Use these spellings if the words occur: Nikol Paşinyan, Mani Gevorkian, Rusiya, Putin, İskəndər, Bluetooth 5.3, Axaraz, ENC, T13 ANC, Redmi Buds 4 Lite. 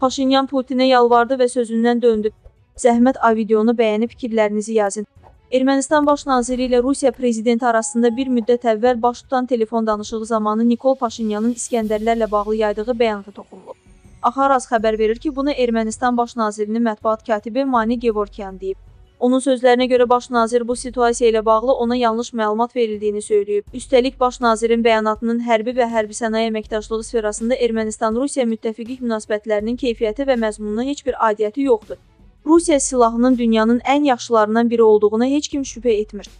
Paşinyan Putin'e yalvardı ve sözündən döndü. Zəhmət A videonu bəyənib fikirlərinizi yazın. Ermənistan baş naziri ilə Rusiya prezidenti arasında bir müddət əvvəl baş tutan telefon danışığı zamanı Nikol Paşinyanın İskəndərlərlə bağlı yaydığı bəyanata toxunulub. Axaraz xəbər verir ki, bunu Ermənistan baş nazirinin mətbuat katibi Mani Gevorkian deyib. Onun sözlərinə görə baş nazir bu situasiya ilə bağlı ona yanlış məlumat verildiyini söyləyib. Üstəlik baş nazirin bəyanatının hərbi və hərbi sənaye əməkdaşlığı sferasında Ermənistan-Rusiya müttəfiqlik münasibətlərinin keyfiyyəti və məzmununa heç bir adiyyəti yoxdur. Rusiya silahının dünyanın ən yaxşılarından biri olduğuna heç kim şübhə etmir.